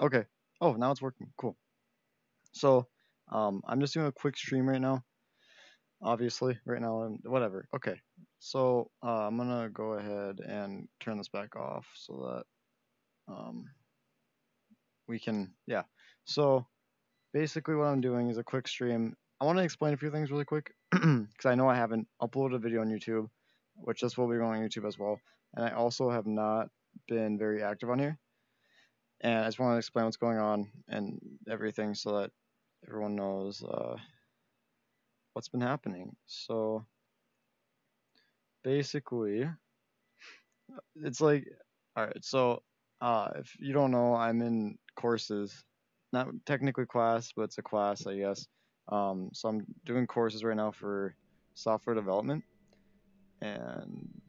Okay. Oh, now it's working. Cool. So I'm just doing a quick stream right now. Obviously, right now, whatever. Okay. So I'm going to go ahead and turn this back off so that we can, yeah. So basically what I'm doing is a quick stream. I want to explain a few things really quick because I know I haven't uploaded a video on YouTube, which this will be going on YouTube as well. And I also have not been very active on here. And I just want to explain what's going on and everything so that everyone knows what's been happening. So basically, it's like, all right, so if you don't know, I'm in courses, not technically class, but it's a class, I guess. So I'm doing courses right now for software development. And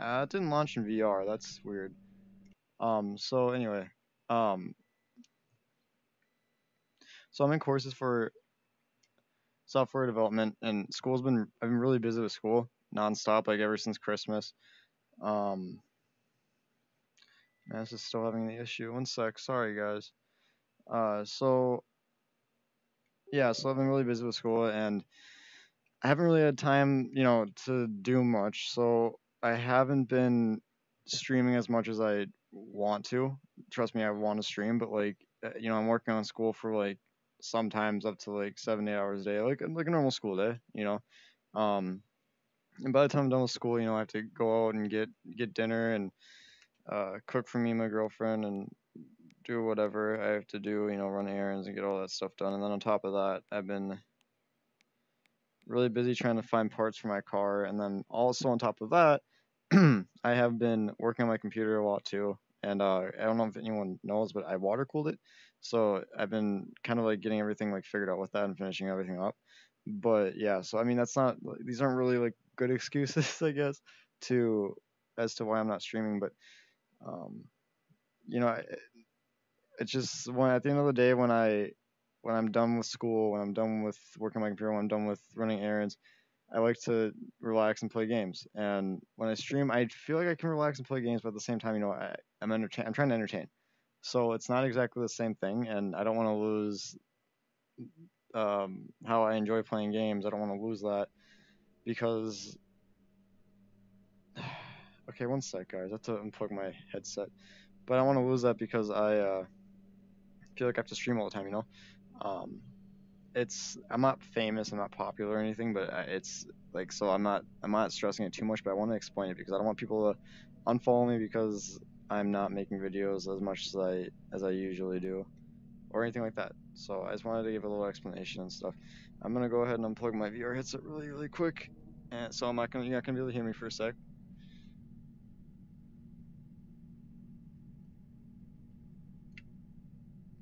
it didn't launch in VR. That's weird. So anyway, so I'm in courses for software development, and school's been, I've been really busy with school nonstop, like ever since Christmas. Man, this is still having the issue. One sec. Sorry, guys. So yeah, so I've been really busy with school, and I haven't really had time, you know, to do much. So I haven't been streaming as much as I want to. Trust me, I want to stream, but like, you know, I'm working on school for like sometimes up to like 7 to 8 hours a day, like a normal school day, you know. And by the time I'm done with school, you know, I have to go out and get dinner and cook for me and my girlfriend and do whatever I have to do, you know, run errands and get all that stuff done. And then on top of that, I've been really busy trying to find parts for my car, and then also on top of that, I have been working on my computer a lot too, and I don't know if anyone knows, but I water cooled it, so I've been kind of like getting everything like figured out with that and finishing everything up. But yeah, so I mean, that's not, these aren't really like good excuses, I guess, to as to why I'm not streaming, but you know, it's just when at the end of the day, when I'm done with school, when I'm done with working on my computer, when I'm done with running errands, I like to relax and play games. And when I stream, I feel like I can relax and play games, but at the same time, you know, I'm trying to entertain. So it's not exactly the same thing, and I don't want to lose how I enjoy playing games. I don't want to lose that because... Okay, one sec, guys. I have to unplug my headset. But I don't want to lose that because I feel like I have to stream all the time, you know? I'm not famous, I'm not popular or anything, but it's like, so I'm not stressing it too much, but I want to explain it because I don't want people to unfollow me because I'm not making videos as much as I usually do or anything like that. So I just wanted to give a little explanation and stuff. I'm gonna go ahead and unplug my VR headset really quick, and so you're not gonna be able to hear me for a sec.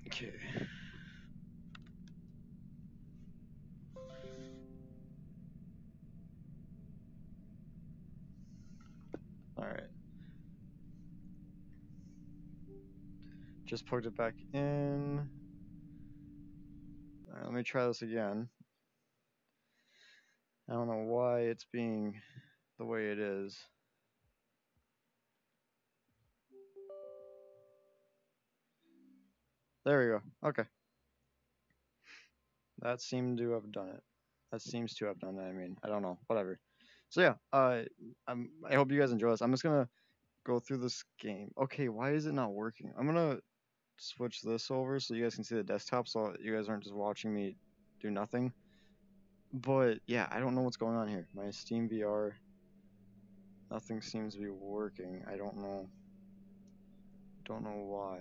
Okay. Just plugged it back in. All right, let me try this again. I don't know why it's being the way it is. There we go. Okay. That seemed to have done it. That seems to have done it. I mean, I don't know. Whatever. So yeah, I hope you guys enjoy this. I'm just gonna go through this game. Okay, why is it not working? I'm gonna switch this over so you guys can see the desktop, so you guys aren't just watching me do nothing. But yeah, I don't know what's going on here. My SteamVR, nothing seems to be working. I don't know why.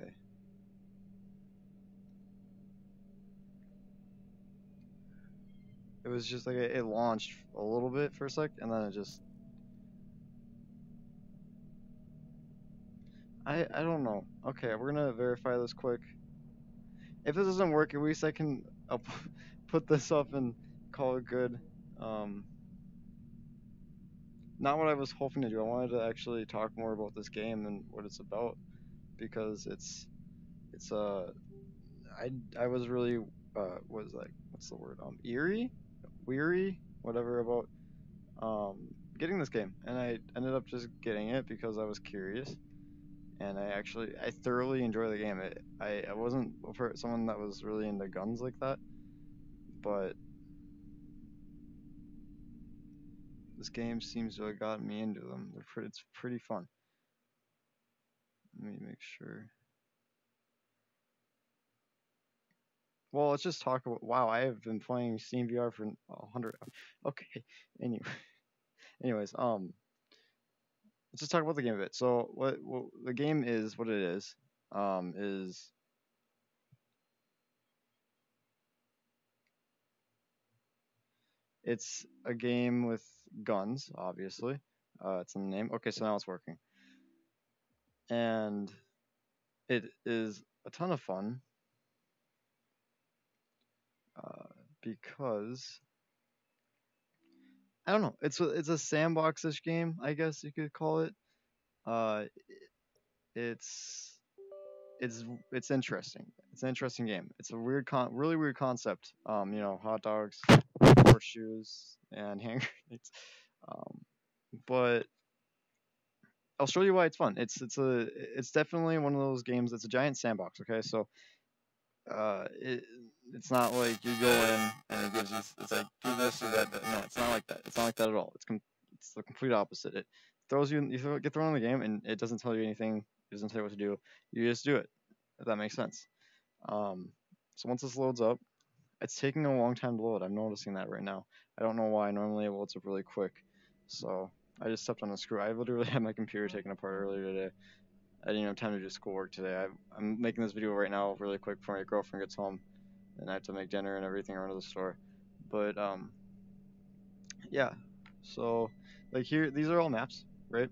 It was just like it launched a little bit for a sec, and then it just, I don't know. Okay, we're gonna verify this quick. If this doesn't work, at least I can put this up and call it good. Not what I was hoping to do. I wanted to actually talk more about this game and what it's about, because I was really what's the word? Weary, whatever, about getting this game, and I ended up just getting it because I was curious. and I thoroughly enjoy the game. I wasn't someone that was really into guns like that, but this game seems to have gotten me into them. It's pretty fun. Let me make sure. Well, let's just talk about, wow, I have been playing SteamVR for 100, okay, anyway. Anyways, let's just talk about the game a bit. So, what the game is, what it is it's a game with guns, obviously. It's in the name. Okay, so now it's working. And it is a ton of fun because I don't know. It's a sandboxish game, I guess you could call it. It's interesting. It's an interesting game. It's a weird really weird concept. You know, hot dogs, horseshoes, and hand grenades. But I'll show you why it's fun. It's definitely one of those games that's a giant sandbox. Okay, so it's not like you go in and it gives you, it's like do this or that. No, it's not like that. It's not like that at all. It's the complete opposite. It throws you, you get thrown in the game and it doesn't tell you anything. It doesn't tell you what to do. You just do it. If that makes sense. So once this loads up, it's taking a long time to load. I'm noticing that right now. I don't know why. Normally it loads up really quick. So I just stepped on a screw. I literally had my computer taken apart earlier today. I didn't have time to do schoolwork today. I'm making this video right now really quick before my girlfriend gets home. And I have to make dinner and everything around to the store. But, yeah. So, like here, these are all maps, right?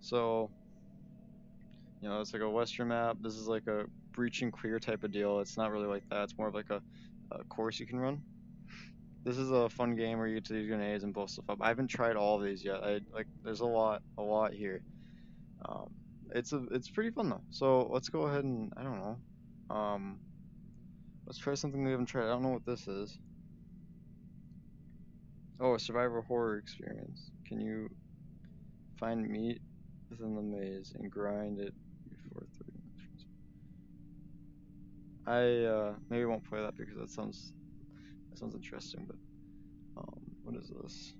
So, you know, it's like a Western map. This is like a breach and clear type of deal. It's not really like that. It's more of like a course you can run. This is a fun game where you get to these grenades and blow stuff up. I haven't tried all of these yet. There's a lot here. It's pretty fun though. So let's go ahead and, I don't know. Let's try something we haven't tried. I don't know what this is. Oh, a survivor horror experience. Can you find meat within the maze and grind it before 30 minutes? I maybe won't play that because that sounds interesting, but what is this?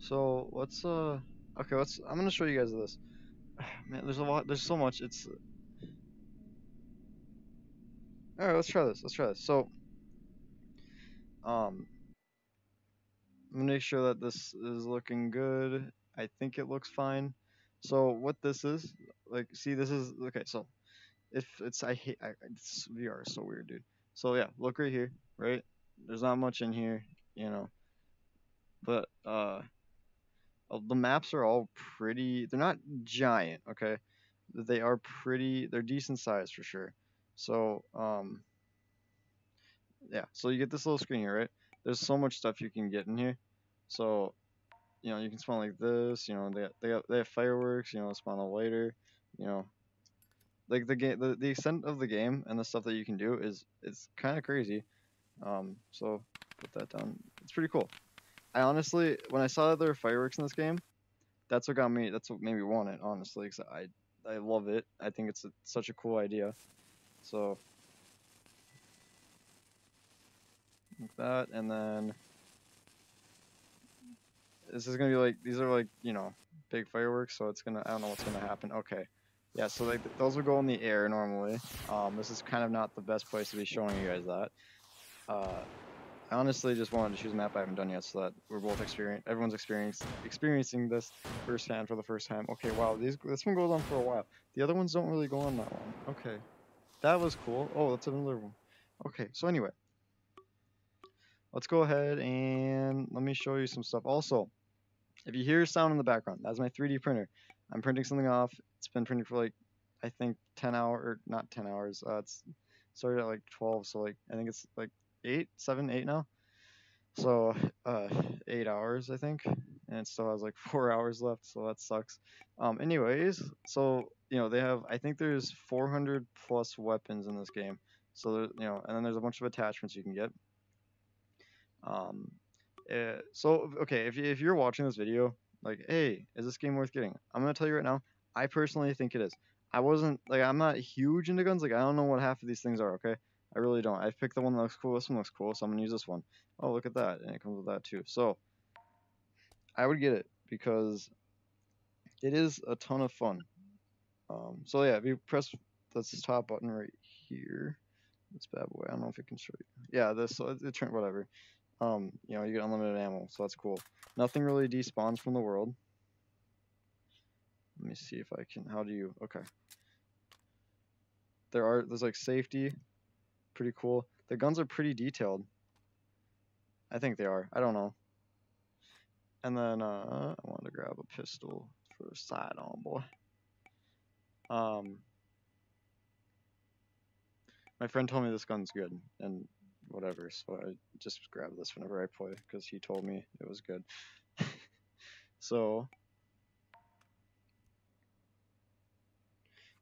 So let's okay, I'm gonna show you guys this. Man, there's so much. It's all right. Let's try this. So I'm gonna make sure that this is looking good. I think it looks fine. So what this is, like, see, this is okay. So if it's this VR is so weird, dude. So yeah, look right here, right? There's not much in here, you know. But the maps are all pretty. They're not giant, okay? They are pretty. They're decent size for sure. So yeah. So you get this little screen here, right? There's so much stuff you can get in here. So, you know, you can spawn like this, you know, they have fireworks, you know, spawn a lighter, you know. Like the game, the extent of the game and the stuff that you can do is kind of crazy. So put that down. It's pretty cool. I honestly, when I saw that there were fireworks in this game, that's what got me, that's what made me want it, honestly, because I love it. I think it's such a cool idea. So like that, and then this is gonna be like, these are like, you know, big fireworks, so it's gonna, I don't know what's gonna happen. Okay, yeah, so like those would go in the air normally. This is kind of not the best place to be showing you guys that. I honestly just wanted to choose a map I haven't done yet so that we're both everyone's experiencing this firsthand for the first time. Okay, wow, this one goes on for a while. The other ones don't really go on that long. Okay, that was cool. Oh, that's another one. Okay, so anyway, let's go ahead and let me show you some stuff. Also, if you hear sound in the background, that's my 3D printer. I'm printing something off. It's been printing for like, I think 10 hours, or not 10 hours. It's started at like 12, so like, I think it's like 8 now. So 8 hours, I think. and it still has like 4 hours left, so that sucks. Anyways, so you know, they have, I think there's 400 plus weapons in this game, so there, you know, and then there's a bunch of attachments you can get. So okay, if you're watching this video, like, hey, is this game worth getting? I'm gonna tell you right now, I personally think it is. I wasn't like, I'm not huge into guns. Like, I don't know what half of these things are. Okay, I really don't. I picked the one that looks cool. This one looks cool, so I'm gonna use this one. Oh, look at that, and it comes with that too. So I would get it because it is a ton of fun. So yeah, if you press this top button right here, this bad boy. I don't know if it can show you. Yeah, this it turned whatever. You know, you get unlimited ammo, so that's cool. Nothing really despawns from the world. Let me see if I can. How do you? Okay. There's like safety. Pretty cool. The guns are pretty detailed. I think they are. I don't know. And then I wanted to grab a pistol for a sidearm, boy. My friend told me this gun's good and whatever, so I just grabbed this whenever I play because he told me it was good. So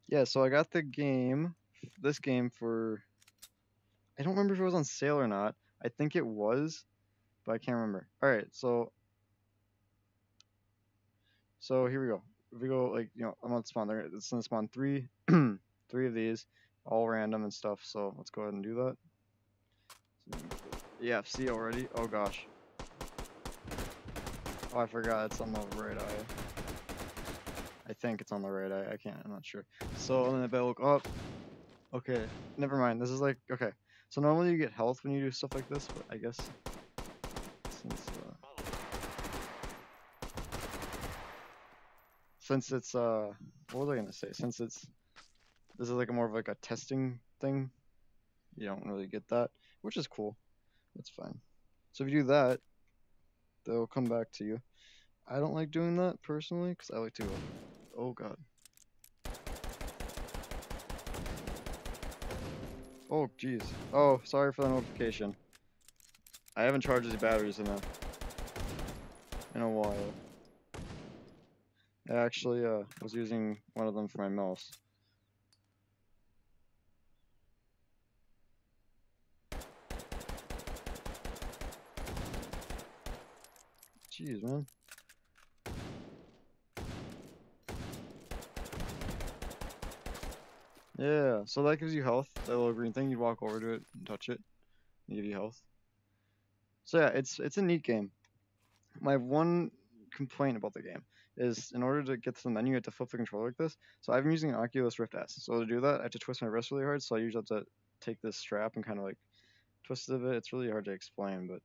yeah, so I got the game, this game for, I don't remember if it was on sale or not. I think it was, but I can't remember. All right, so here we go. If we go, like, you know, I'm on spawn. It's gonna spawn three of these, all random and stuff. So let's go ahead and do that. Yeah, see already. Oh gosh. Oh, I forgot. It's on the right eye. I think it's on the right eye. I can't. I'm not sure. So and then if I look up, okay, never mind. This is like, okay. So normally you get health when you do stuff like this, but I guess since it's what was I gonna say? Since it's, this is like a more of like a testing thing, you don't really get that, which is cool. That's fine. So if you do that, they'll come back to you. I don't like doing that personally because I like to. Oh god. Oh jeez. Oh, sorry for the notification. I haven't charged these batteries in a while. I actually was using one of them for my mouse. Jeez, man. Yeah, so that gives you health, that little green thing. You walk over to it and touch it, and give you health. So yeah, it's a neat game. My one complaint about the game is in order to get to the menu, you have to flip the controller like this. So I've been using an Oculus Rift S. So to do that, I have to twist my wrist really hard. So I usually have to take this strap and kind of like twist it a bit. It's really hard to explain, but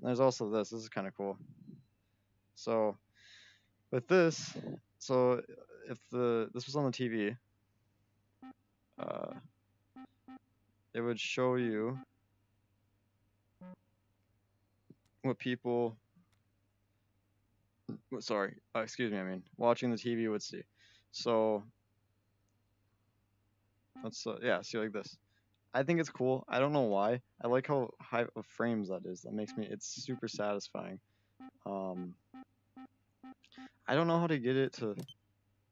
there's also this. This is kind of cool. So with this, so if this was on the TV, it would show you what people. Sorry, excuse me, I mean, watching the TV would see. So, let's, yeah, see like this. I think it's cool. I don't know why. I like how high of frames that is. That makes me, it's super satisfying. I don't know how to get it to,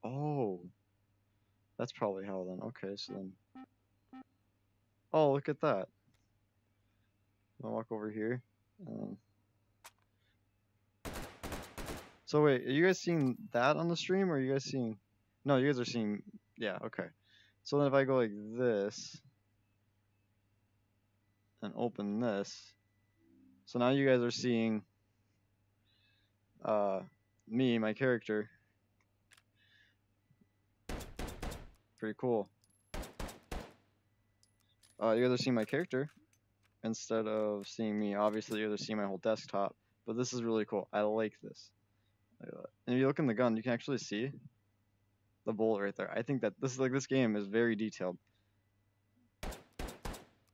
oh, that's probably how then. Okay, so then, oh, look at that. I'll walk over here. So wait, are you guys seeing that on the stream, or are you guys seeing? No, you guys are seeing. Yeah, okay. So then if I go like this and open this, so now you guys are seeing me, my character. Pretty cool. You guys are seeing my character instead of seeing me. Obviously, you guys are seeing my whole desktop, but this is really cool. I like this. And if you look in the gun, you can actually see the bullet right there. I think that this is like, this game is very detailed.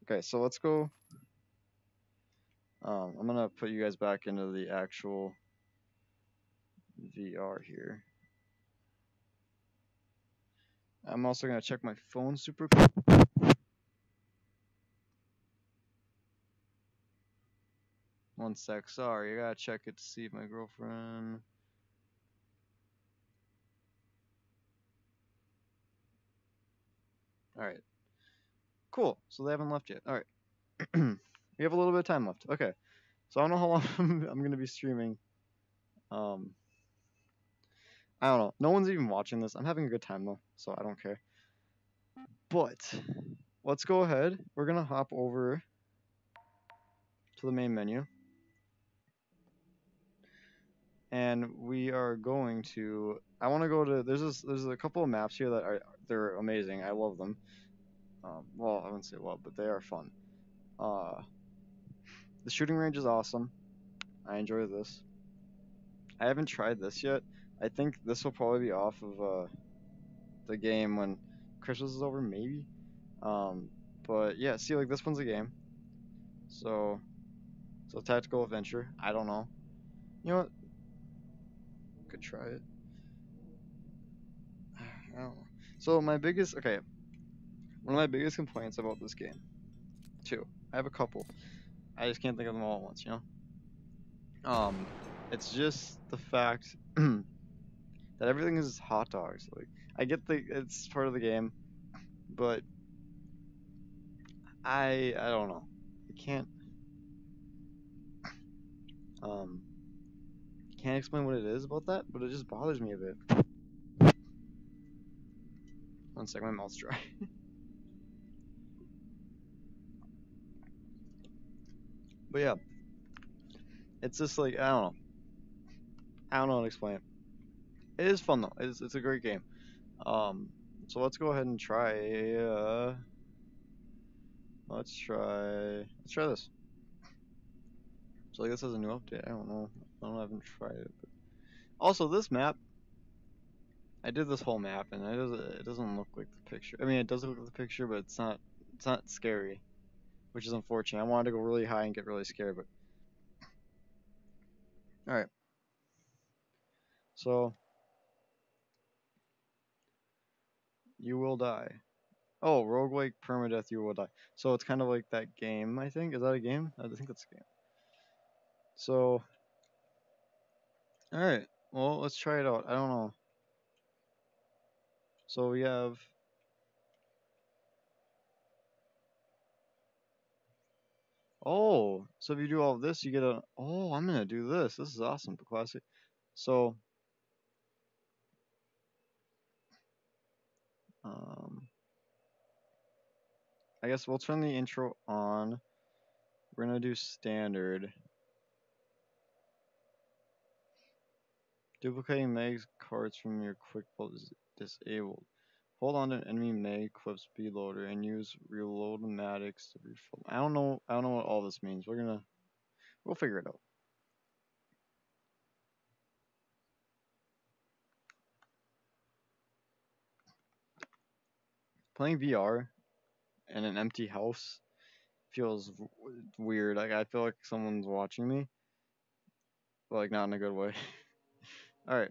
Okay, so let's go. I'm gonna put you guys back into the actual VR here. I'm also gonna check my phone super quick. one sec. Sorry, I gotta check it to see if my girlfriend. Alright. Cool. So they haven't left yet. Alright. We have a little bit of time left. Okay. So I don't know how long I'm going to be streaming. I don't know. No one's even watching this. I'm having a good time, though, so I don't care. But let's go ahead. We're going to hop over to the main menu. And we are going to... I want to go to... There's a couple of maps here that are... They're amazing. I love them. Well, I wouldn't say love, but they are fun. The shooting range is awesome. I enjoy this. I haven't tried this yet. I think this will probably be off of the game when Christmas is over, maybe. But yeah, see, like, this one's a game. So tactical adventure. I don't know. You know what? Could try it. I don't know. So one of my biggest complaints about this game, two. I have a couple. I just can't think of them all at once, you know? It's just the fact that everything is hot dogs. Like, I get it's part of the game, but I don't know. I can't explain what it is about that, but it just bothers me a bit. One second, my mouth's dry. But yeah, it's just like, I don't know. I don't know how to explain it. It is fun, though. It's a great game. So let's go ahead and try. Let's try this. So like, this has a new update. I don't know. I haven't tried it. But... Also, this map. I did this whole map, and it doesn't look like the picture. I mean, it does look like the picture, but it's not scary, which is unfortunate. I wanted to go really high and get really scared, but... Alright. So... You will die. Oh, roguelike, permadeath, you will die. So it's kind of like that game, I think. Is that a game? I think that's a game. So... Alright. Well, let's try it out. I don't know. So we have... Oh, so if you do all of this, you get a... Oh, I'm going to do this. This is awesome, classic. So, I guess we'll turn the intro on. We're going to do standard. Duplicating Meg's cards from your quick build is disabled. Hold on to an enemy Meg clip speed loader and use reload-matics to refill. I don't know what all this means. We'll figure it out. Playing VR in an empty house feels weird. Like, I feel like someone's watching me. But, like, not in a good way. Alright.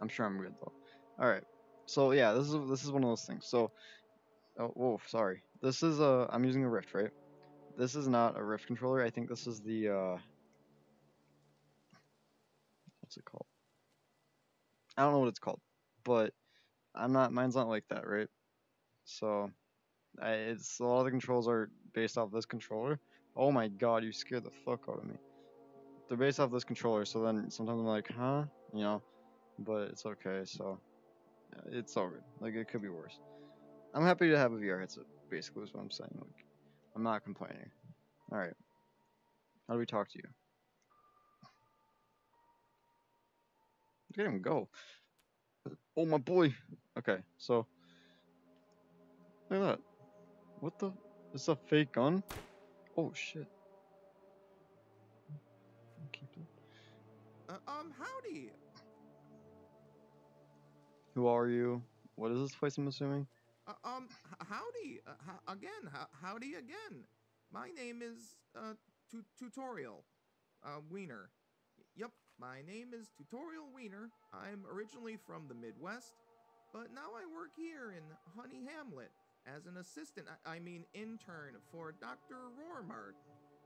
I'm sure I'm good, though. Alright. So yeah, this is one of those things. So, oh, whoa, sorry. This is a, I'm using a Rift, right? This is not a Rift controller. I think this is the, what's it called? I don't know what it's called, but mine's not like that, right? So, a lot of the controls are based off this controller. Oh my god, you scared the fuck out of me. They're based off this controller, so then sometimes I'm like, huh? You know, but it's okay, so. It's all good. Like, it could be worse. I'm happy to have a VR headset, basically, is what I'm saying. Like, I'm not complaining. Alright. How do we talk to you? Look at him go. Oh, my boy. Okay, so. Look at that. What the? Is that a fake gun? Oh, shit. Keep it. Howdy. Who are you? What is this place, I'm assuming? Howdy. Howdy again. My name is, Tutorial Wiener. Yep, my name is Tutorial Wiener. I'm originally from the Midwest, but now I work here in Honey Hamlet as an assistant, I mean intern for Dr. Rormart.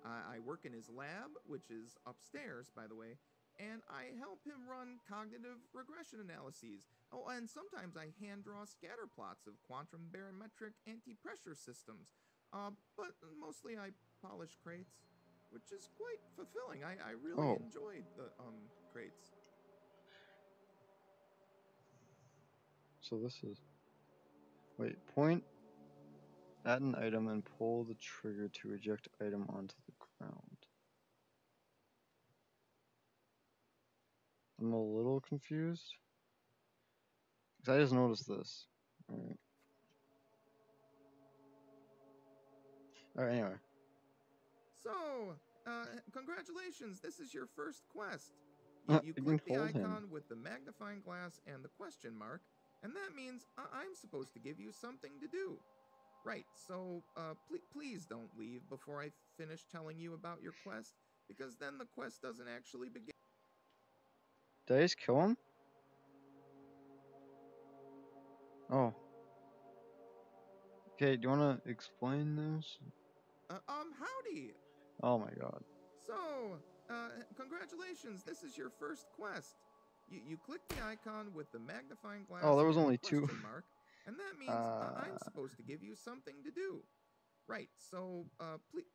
I work in his lab, which is upstairs, by the way, and I help him run cognitive regression analyses. Oh, and sometimes I hand-draw scatter plots of quantum barometric anti-pressure systems. But mostly I polish crates, which is quite fulfilling. I really enjoy the crates. So this is... Wait, point at an item and pull the trigger to eject item onto the ground. I'm a little confused, because I just noticed this. Alright. Alright, anyway. So, congratulations, this is your first quest. You click the icon with the magnifying glass and the question mark, and that means I'm supposed to give you something to do. Right, so please don't leave before I finish telling you about your quest, because then the quest doesn't actually begin. Did I just kill him? Oh. Okay, do you want to explain this? Howdy! Oh my god. So, congratulations, this is your first quest. You click the icon with the magnifying glass. Oh, there was only two. Mark, and that means I'm supposed to give you something to do. Right, so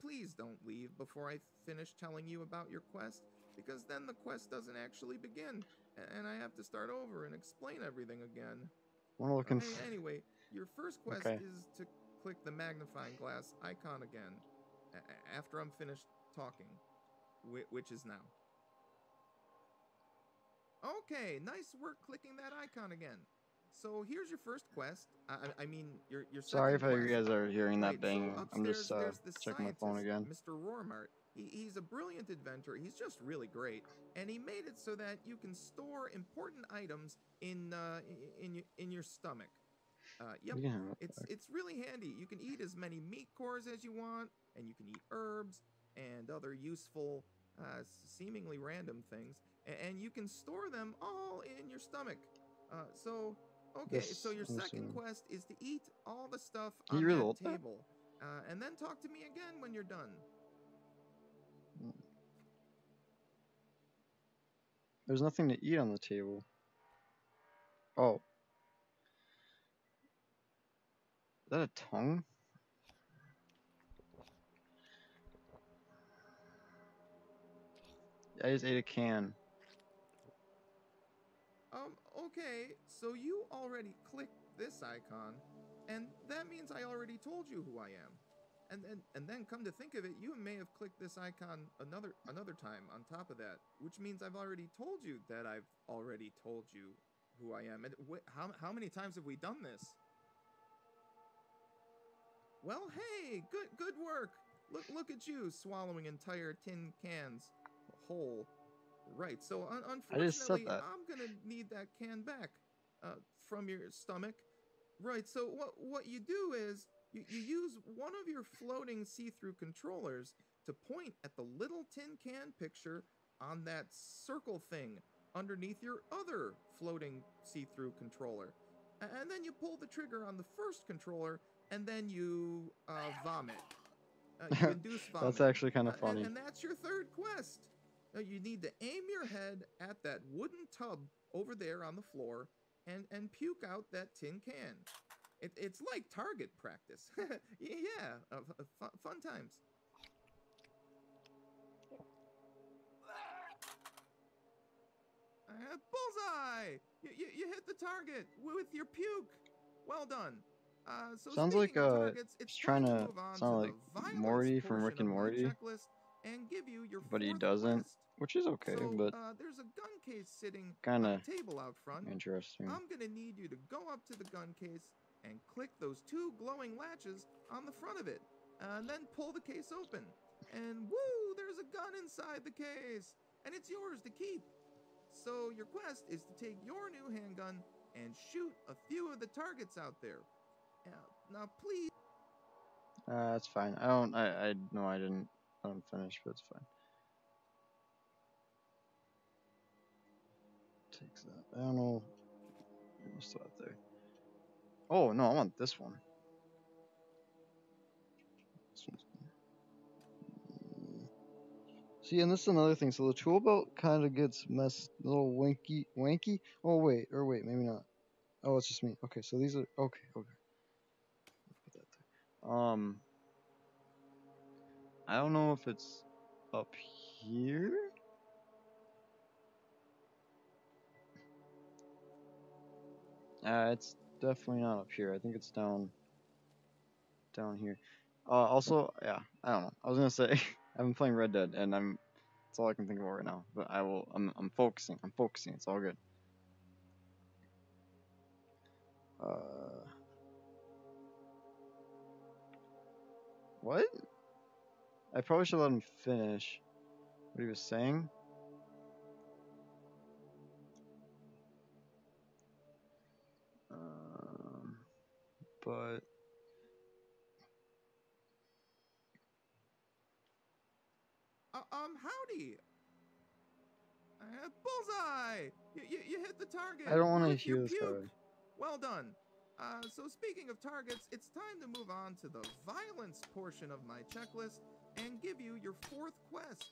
please don't leave before I finish telling you about your quest, because then the quest doesn't actually begin, and I have to start over and explain everything again. We're looking for... Anyway, your first quest is to click the magnifying glass icon again, after I'm finished talking, which is now. Okay, nice work clicking that icon again. So here's your first quest. I mean, your Sorry if you guys are hearing that bang. So I'm just checking my phone again. Mr. Roarmart. He's a brilliant inventor. He's just really great, and he made it so that you can store important items in your stomach. Yep, yeah, it's really handy. You can eat as many meat cores as you want, and you can eat herbs and other useful, seemingly random things, and you can store them all in your stomach. So your second quest is to eat all the stuff on the table, and then talk to me again when you're done. There's nothing to eat on the table. Oh. Is that a tongue? I just ate a can. Okay, so you already clicked this icon, and that means I already told you who I am. And then come to think of it, you may have clicked this icon another time on top of that, which means I've already told you that I've already told you who I am. And how many times have we done this? Well, hey, good work. Look at you swallowing entire tin cans whole. Right. So unfortunately, I'm gonna need that can back from your stomach. Right. So what you do is, you use one of your floating see-through controllers to point at the little tin can picture on that circle thing underneath your other floating see-through controller. And then you pull the trigger on the first controller, and then you vomit. You induce vomit. That's actually kind of funny. And that's your third quest. Now you need to aim your head at that wooden tub over there on the floor and puke out that tin can. It's like target practice. Yeah, fun times. Bullseye! You hit the target with your puke. Well done. So sounds like it's trying to sound like Morty from Rick and Morty. And give you your but he doesn't, quest. Which is okay. So, but there's a gun case sitting on the table out front. Interesting. I'm gonna need you to go up to the gun case and click those two glowing latches on the front of it, and then pull the case open. And woo, there's a gun inside the case, and it's yours to keep. So your quest is to take your new handgun and shoot a few of the targets out there. Now please. That's fine. I don't finish, but it's fine. Takes that. I don't know. What's that there? Oh no, I want this one. See, and this is another thing. So the tool belt kind of gets messed, a little wanky. Oh, wait, or wait, maybe not. Oh, it's just me. Okay, so these are, okay. Put that there. I don't know if it's up here. It's definitely not up here. I think it's down here. Also, yeah, I don't know. I was gonna say I've been playing Red Dead, and that's all I can think about right now. But I'm focusing. It's all good. What? I probably should let him finish what he was saying. But howdy! Bullseye! You hit the target. I don't want to hear this guy. Well done. So speaking of targets, it's time to move on to the violence portion of my checklist and give you your fourth quest.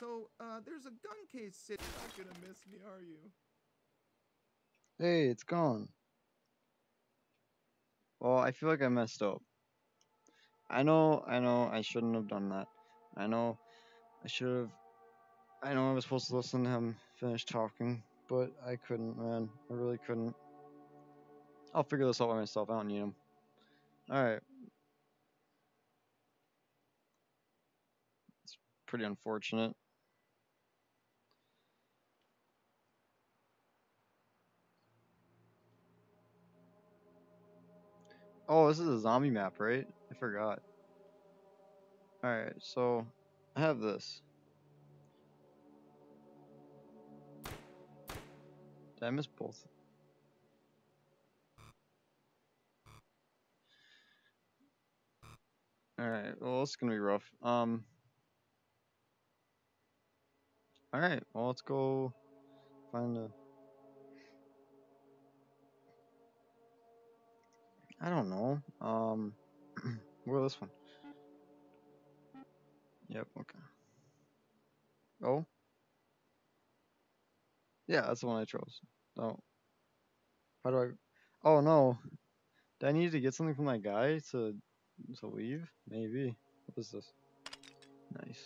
So there's a gun case sitting. You're not gonna miss me, are you? Hey, it's gone. Well, I feel like I messed up. I know, I shouldn't have done that. I know I was supposed to listen to him finish talking, but I couldn't, man. I really couldn't. I'll figure this out by myself. I don't need him. Alright. It's pretty unfortunate. Oh, this is a zombie map, right? I forgot. Alright, so I have this. Did I miss both? Alright, well, it's gonna be rough. Alright, well, let's go find a... I don't know. Where this one? Yep, okay. Oh? Yeah, that's the one I chose. Oh. How do I... Oh, no. Did I need to get something from that guy to leave? Maybe. What is this? Nice.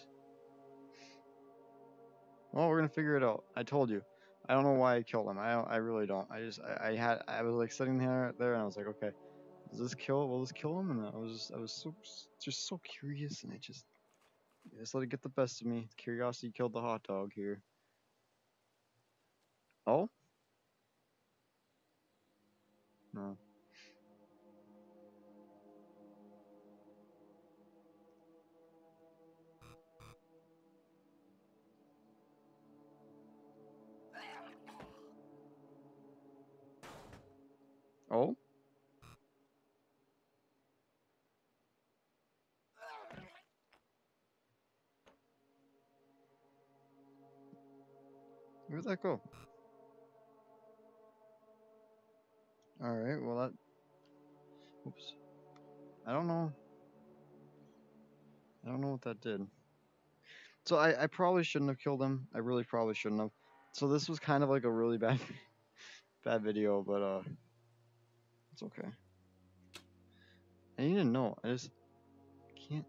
Well, we're gonna figure it out. I told you. I don't know why I killed him. I really don't. I was like sitting there and I was like, okay. Does this kill? Will this kill him? And I was so curious, and I just let it get the best of me. Curiosity killed the hot dog here. Oh? No. Oh? Where'd that go? Alright, well that... Oops. I don't know. I don't know what that did. So I probably shouldn't have killed him. I really probably shouldn't have. So this was kind of like a really bad... bad video, but it's okay. I need to know. I just... can't...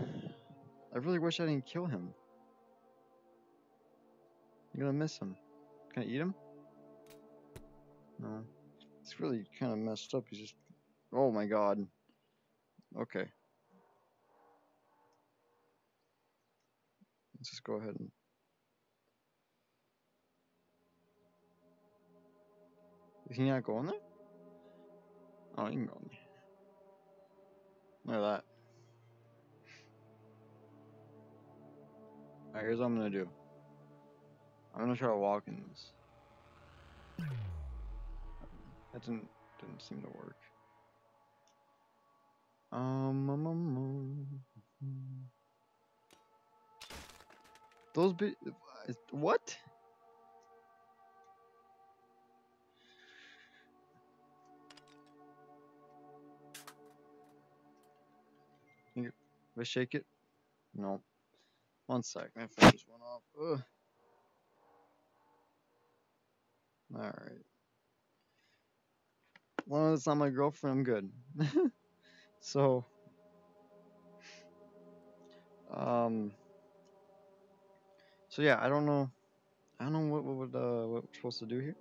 I really wish I didn't kill him. I'm gonna miss him. Can I eat him? No. It's really kind of messed up. He's just... Oh my god. Okay. Let's just go ahead and... Can you not go in there? Oh, you can go in there. Look at that. Alright, here's what I'm gonna do. I'm gonna try to walk in this. That didn't seem to work. Those bit. What? If I shake it, no. One sec, my phone just went off. Ugh. All right. As long as it's not my girlfriend, I'm good. So, so yeah, I don't know what we're supposed to do here.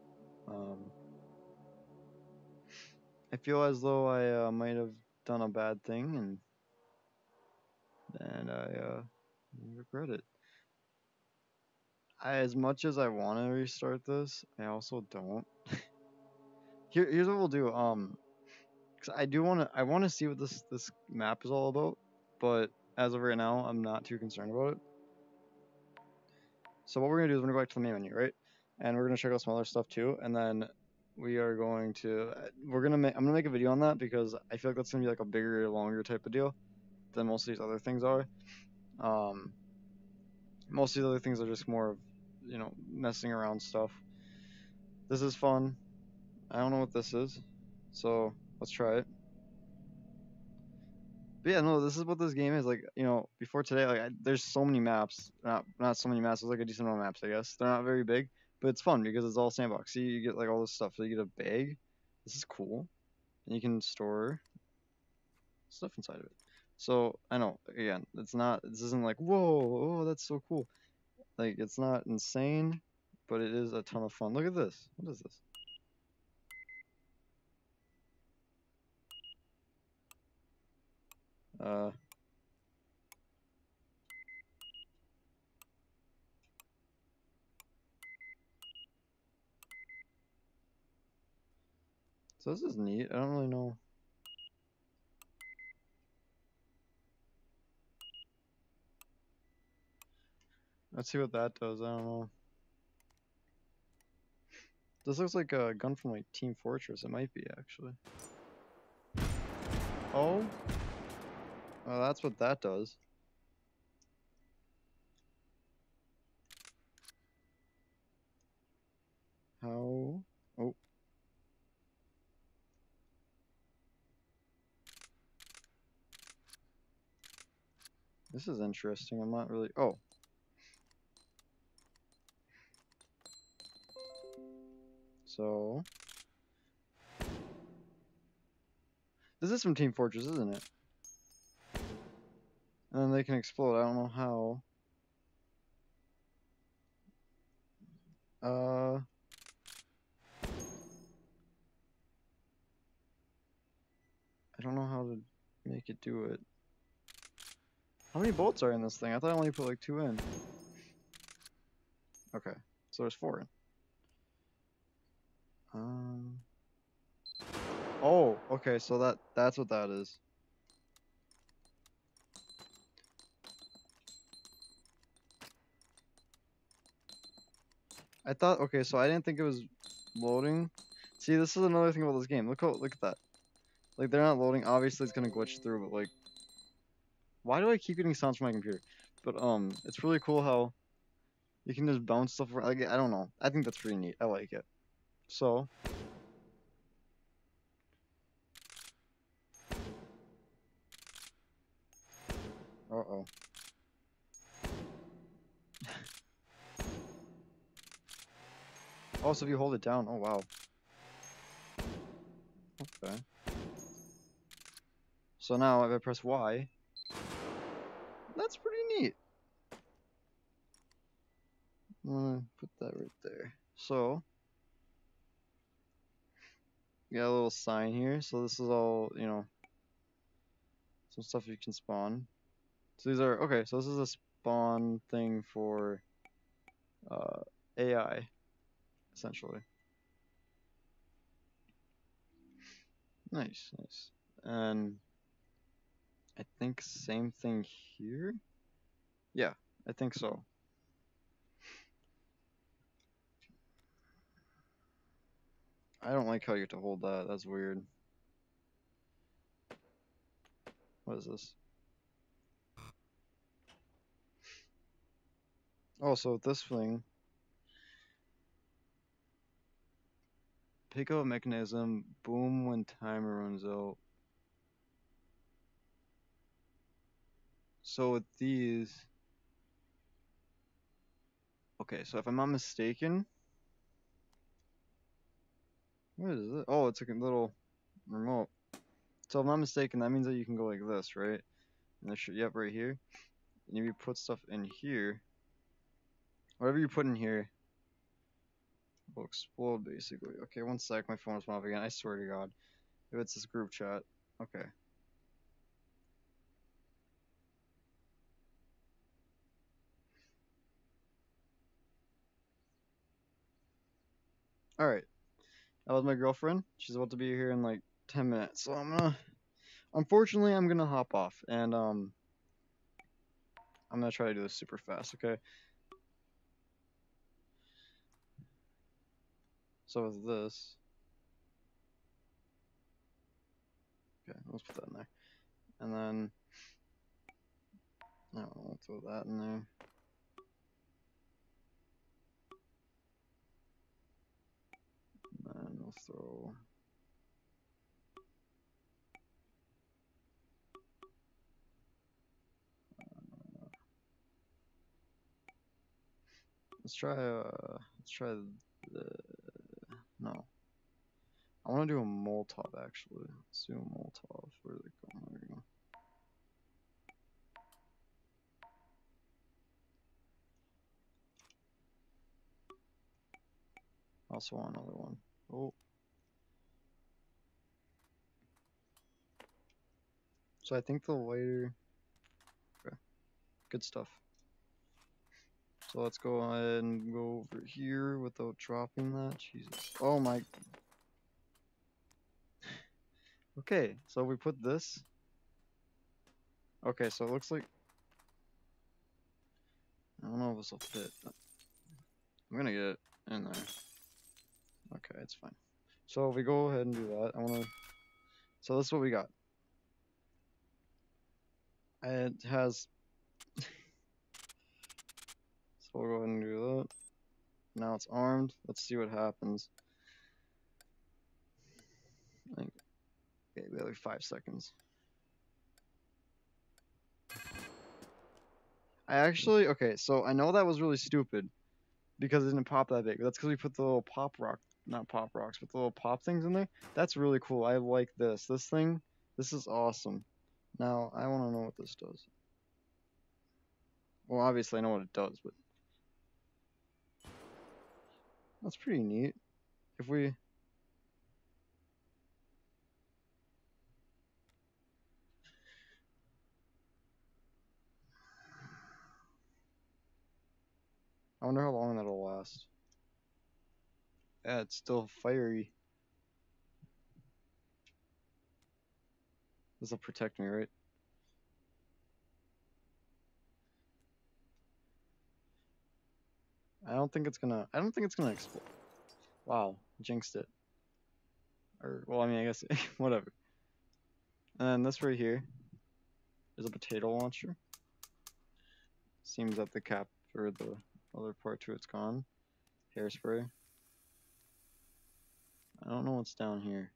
I feel as though I might have done a bad thing, and I regret it. As much as I want to restart this, I also don't. Here's what we'll do. 'Cause I want to see what this map is all about, but as of right now, I'm not too concerned about it. So what we're gonna do is we're gonna go back to the main menu, right? And we're gonna check out some other stuff too, and then I'm gonna make a video on that, because I feel like that's gonna be like a bigger, longer type of deal than most of these other things are. Most of the other things are just more of, you know, messing around stuff. This is fun. I don't know what this is, so let's try it. But yeah, no, this is what this game is. Like, you know, before today, like, there's so many maps. Not so many maps. There's like a decent amount of maps, I guess. They're not very big, but it's fun because it's all sandbox. See, you get like all this stuff. So you get a bag. This is cool. And you can store stuff inside of it. So, I know, again, it's not, this isn't like, whoa, oh, that's so cool. Like, it's not insane, but it is a ton of fun. Look at this. What is this? So this is neat. I don't really know. Let's see what that does. I don't know. This looks like a gun from like Team Fortress. It might be, actually. Oh. Well, that's what that does. How? Oh. This is interesting. I'm not really. Oh. So. This is from Team Fortress, isn't it? And then they can explode. I don't know how. I don't know how to make it do it. How many bolts are in this thing? I thought I only put like 2 in. Okay, so there's 4 in. Oh, okay, so that's what that is. I thought, okay, so I didn't think it was loading. See, this is another thing about this game. Look at that. Like, they're not loading. Obviously, it's gonna glitch through, but like, why do I keep getting sounds from my computer? But it's really cool how you can just bounce stuff around. Like, I don't know. I think that's pretty neat. I like it. So, uh-oh. Also, if you hold it down, oh wow. Okay. So now if I press Y, that's pretty neat. I'm gonna put that right there. So, you got a little sign here. So this is all, you know, some stuff you can spawn. So these are, okay, so this is a spawn thing for AI. Essentially. Nice, nice. And I think same thing here? Yeah, I think so. I don't like how you have to hold that. That's weird. What is this? Oh, so this thing. Pick up mechanism, boom when timer runs out. So with these, Okay, so if I'm not mistaken, what is it? Oh, it's like a little remote. So if I'm not mistaken, that means that you can go like this, right? And this should, yep, right here. And if you put stuff in here, whatever you put in here will explode, basically. Okay, one sec, my phone is off again. I swear to God, if it's this group chat, okay. All right, that was my girlfriend. She's about to be here in like 10 minutes, so I'm gonna. Unfortunately, I'm gonna hop off, and I'm gonna try to do this super fast, okay? So with this, okay, let's put that in there, and then no, we'll throw that in there. And we'll throw let's try the no. I wanna do a Molotov actually. Let's do a Molotov. Where's it going? There we go. Also want another one. Oh. So I think the lighter. Okay. Good stuff. So let's go ahead and go over here without dropping that. Jesus. Oh my. Okay, so we put this. Okay, so it looks like. I don't know if this will fit. I'm gonna get it in there. Okay, it's fine. So if we go ahead and do that, I want to. So this is what we got. It has. So we'll go ahead and do that. Now it's armed. Let's see what happens. I think. Okay, we have like 5 seconds. I actually. Okay, so I know that was really stupid because it didn't pop that big. That's because we put the little pop rock. Not pop rocks, but the little pop things in there. That's really cool. I like this. This thing, this is awesome. Now, I want to know what this does. Well, obviously, I know what it does, but that's pretty neat. If we. I wonder how long that'll last. Yeah, it's still fiery. This will protect me, right? I don't think it's gonna explode. Wow, jinxed it. Or, well, I mean, I guess, whatever. And this right here is a potato launcher. Seems that the cap, or the other part to it's gone. Hairspray. I don't know what's down here.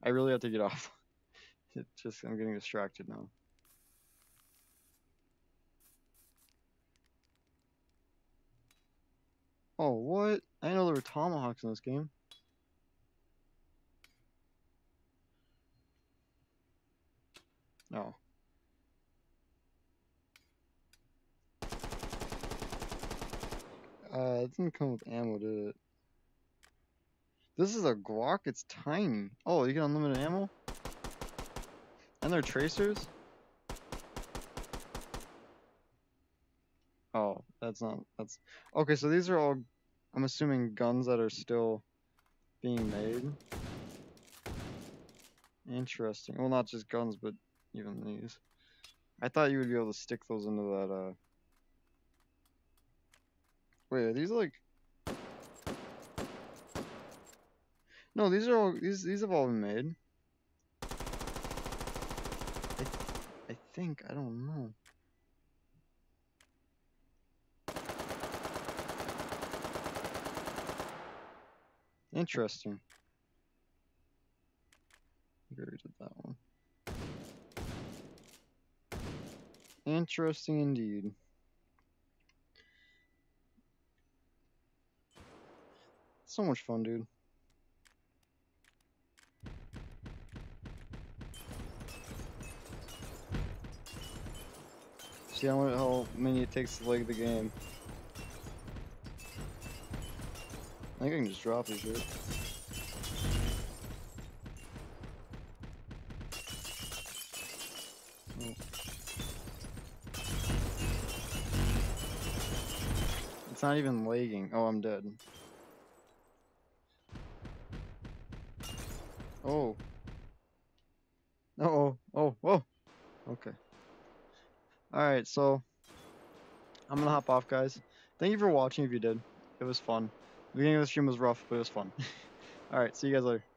I really have to get off. It's just, I'm getting distracted now. Oh, what? I know there were tomahawks in this game. No. It didn't come with ammo, did it? This is a Glock, it's tiny. Oh, you get unlimited ammo? And they're tracers? Oh, that's not, that's, okay, so these are all, I'm assuming, guns that are still being made. Interesting. Well, not just guns, but even these. I thought you would be able to stick those into that, wait, are these like, no, these are all, these have all been made. I think, I don't know. Interesting. We already did that one. Interesting indeed. So much fun, dude. See how many it takes to leg the game. I think I can just drop this shit. Oh. It's not even lagging. Oh, I'm dead. Oh. Uh-oh. Oh, whoa. Okay. Alright, so I'm gonna hop off, guys. Thank you for watching if you did. It was fun. The beginning of the stream was rough, but it was fun. Alright, see you guys later.